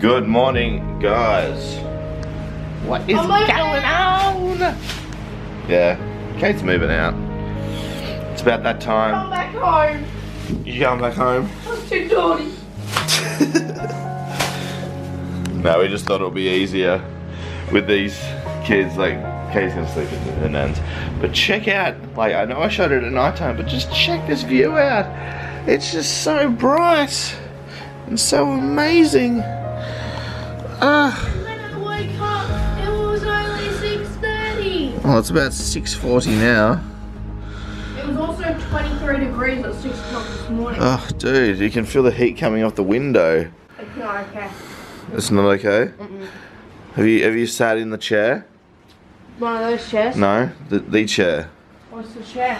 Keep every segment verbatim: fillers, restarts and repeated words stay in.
Good morning, guys. What is oh going on? Yeah, Kate's moving out. It's about that time. I'm back home. You going back home? I'm too naughty. No, we just thought it would be easier with these kids. Like, Kate's gonna sleep in the nans. But check out, like, I know I showed it at night time, but just check this view out. It's just so bright and so amazing. Uh, when I woke up, it was only six thirty. Well, it's about six forty now. It was also twenty-three degrees at six o'clock this morning. Oh, dude, you can feel the heat coming off the window. It's not okay. It's not okay? Mm-mm. Have you have you sat in the chair? One of those chairs? No, the, the chair. What's the chair?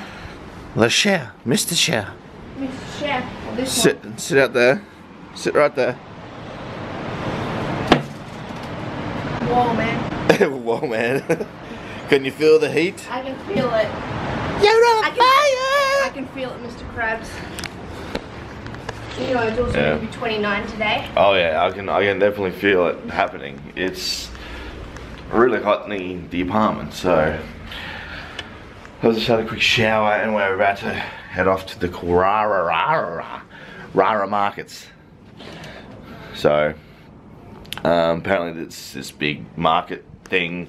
The chair, Mister Chair. Mister Chair, or this sit, one. Sit out there. Sit right there. Whoa, man. Whoa, man. Can you feel the heat? I can feel it. You're on I fire! Can, I can feel it, Mister Krabs. You know, it's also yeah. going to be twenty-nine today. Oh yeah, I can I can definitely feel it happening. It's really hot in the apartment, so I just had a quick shower and we're about to head off to the Carrara Carrara Markets. So Um, apparently it's this big market thing.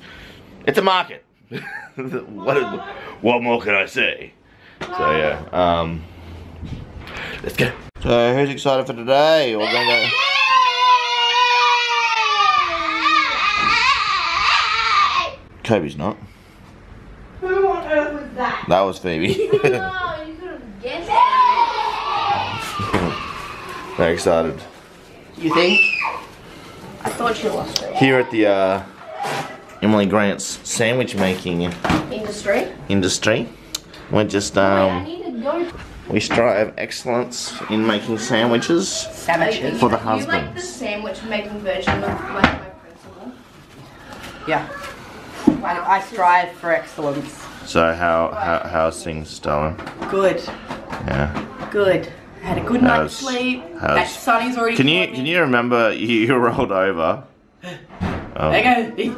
It's a market. what, is, what more can I say? So yeah, um, let's go. So who's excited for today? We're going to go. Kobe's not. Who on earth was that? That was Phoebe. No, you could have guessed it. They're excited. You think? I thought she lost it. Here at the uh, Emily Grant's sandwich making industry. Industry. We're just um. Wait, I need to go. We strive excellence in making sandwiches. Sandwiches for the husband. You like the sandwich making version of my, my principal? Yeah. I, I strive for excellence. So how how how's things going? Good. Yeah. Good. I had a good night's sleep. That sunny's already. Can you can you remember you rolled over? Oh. There you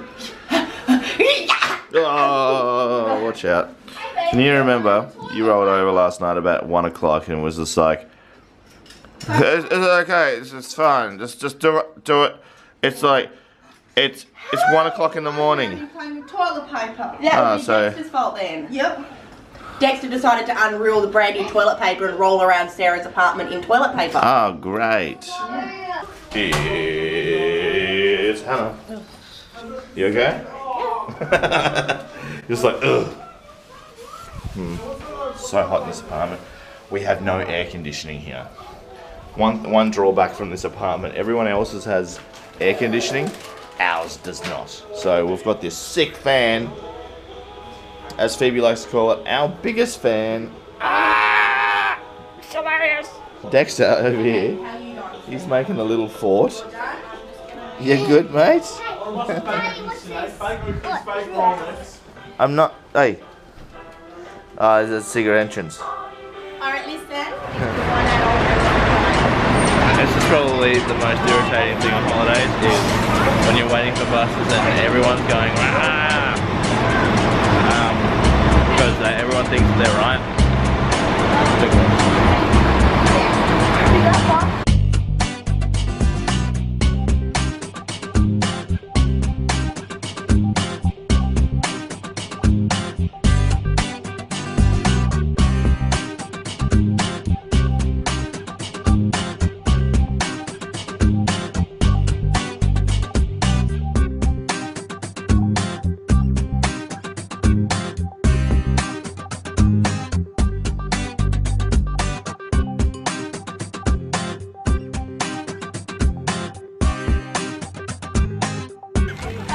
go. Oh, watch out! Can you remember you rolled over last night about one o'clock and was just like, "It's, it's okay, it's, it's fine. Just just do it, do it." It's like, it's it's one o'clock in the morning. You're playing with toilet paper. That was Dexter's fault then. Yep. Dexter decided to unroll the brand new toilet paper and roll around Sarah's apartment in toilet paper. Oh, great. Yeah. It's Hannah. You okay? Yeah. Just like, ugh. Hmm. So hot in this apartment. We have no air conditioning here. One, one drawback from this apartment, everyone else's has air conditioning, ours does not. So we've got this sick fan. As Phoebe likes to call it, our biggest fan. Ah! Dexter over here. He's making a little fort. You good, mate? I'm not. Hey. Ah, oh, there's a cigarette entrance. Alright, listen. This is probably the most irritating thing on holidays is when you're waiting for buses and everyone's going, ah! That everyone thinks they're right.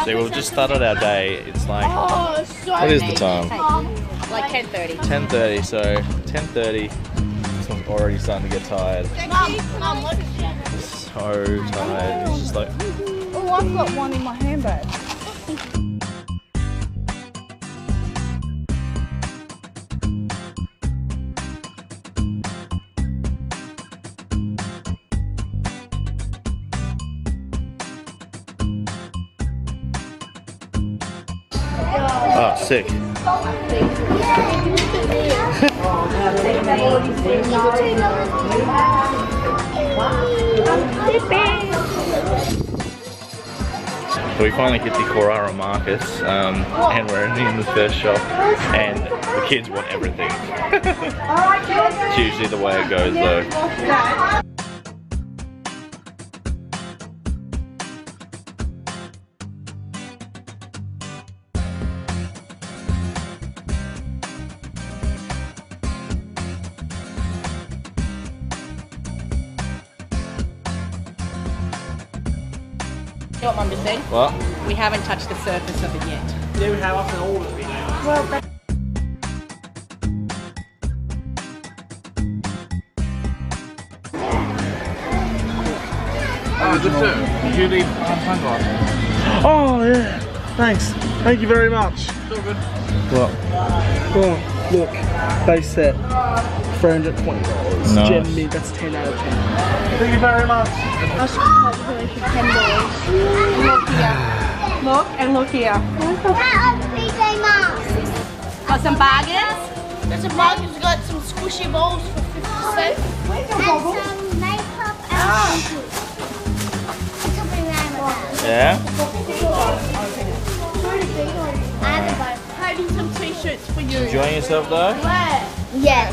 See, we've just started our day. It's like, oh, so what is the time? Like ten thirty. ten thirty, so ten thirty. This one's already starting to get tired. Mum, look. So tired. It's just like. Oh, I've got one in my handbag. Sick. So we finally hit the Carrara Markets, um, and we're in the first shop, and the kids want everything. It's usually the way it goes though. You know what Mum just said? What? We haven't touched the surface of it yet. Yeah, we have often all of it now. Well, that oh, good sir. Did you need sunglasses? Oh, yeah. Thanks. Thank you very much. It's all good. What? Oh, look. Base set. three hundred twenty dollars. Nice. Generally, that's ten out of ten. Thank you very much. That's ten dollars. Look here. Look and look here. That are P J Masks. Got some bargains? There's a bargain. We've got some squishy balls for fifty cents. Where's your bubble? And some makeup and something around. Yeah? I'm hiding some t-shirts for you. Enjoying yourself though? Where? Yeah.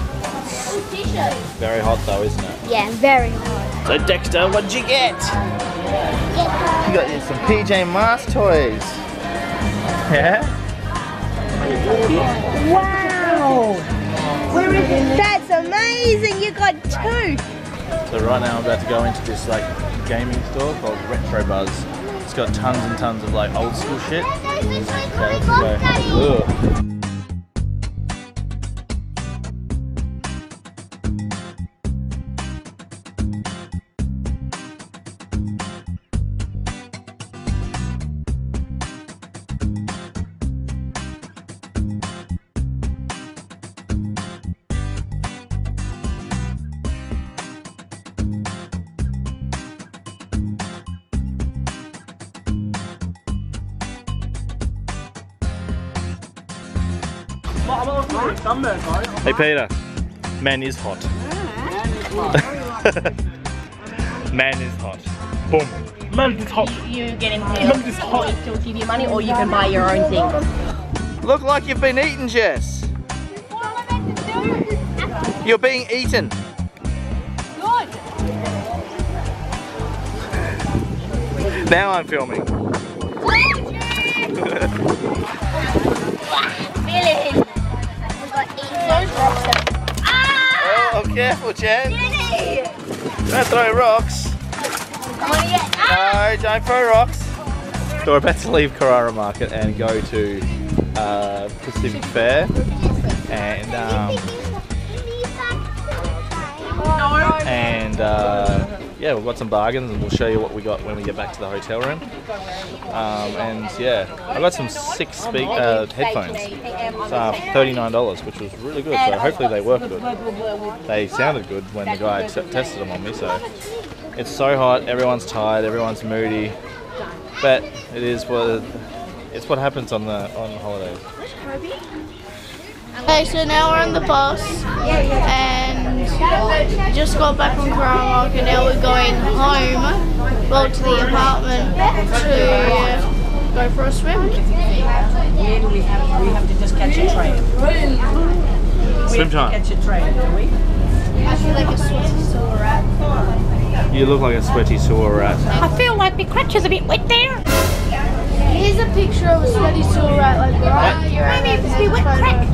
Very hot though, isn't it? Yeah, very hot. So Dexter, what'd you get? You got you some P J Masks toys. Yeah? Wow! Where is it? That's amazing, you got two! So right now I'm about to go into this like gaming store called Retro Buzz. It's got tons and tons of like old school shit. Okay, hey Peter, man is hot. Man is hot. Boom. Man is hot. You get in here. Man is hot. He'll give you money, or you can buy your own thing. Look like you've been eaten, Jess. What am I meant to do? You're being eaten. Good. Now I'm filming. Really? Ah! Oh, careful, Jen. Don't throw rocks. Ah! No, don't throw rocks. So we're about to leave Carrara Market and go to uh, Pacific Fair. And, um, and uh, yeah, we've got some bargains and we'll show you what we got when we get back to the hotel room. Um, and yeah, I got some sick speak, uh, headphones uh, for thirty-nine dollars, which was really good, so hopefully they work good. They sounded good when the guy tested them on me, so. It's so hot, everyone's tired, everyone's moody, but it is what, it's what happens on the on holidays. Okay, so now we're on the bus and just got back from Carrara Market. Now we're going home, well, to the apartment to go for a swim. Yeah, we have we have to just catch a train. Swim time. Catch a train, do we? I feel like a sweaty sewer rat. You look like a sweaty sewer rat. I feel like my crutch is a bit wet there. Here's a picture of a sweaty sewer rat, like right here. Maybe it's be wet crack.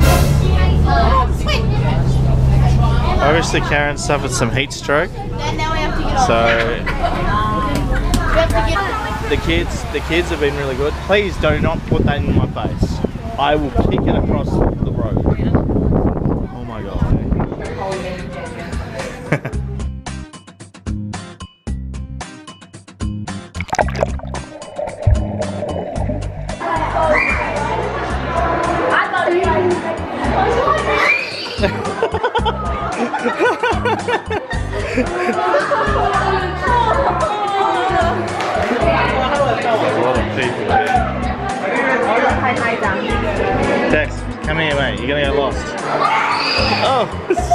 Obviously Karen suffered some heat stroke, so the kids the kids have been really good. Please do not put that in my face. I will kick it across the road. Oh my god. There's a lot of people there. You're gonna get lost. Oh.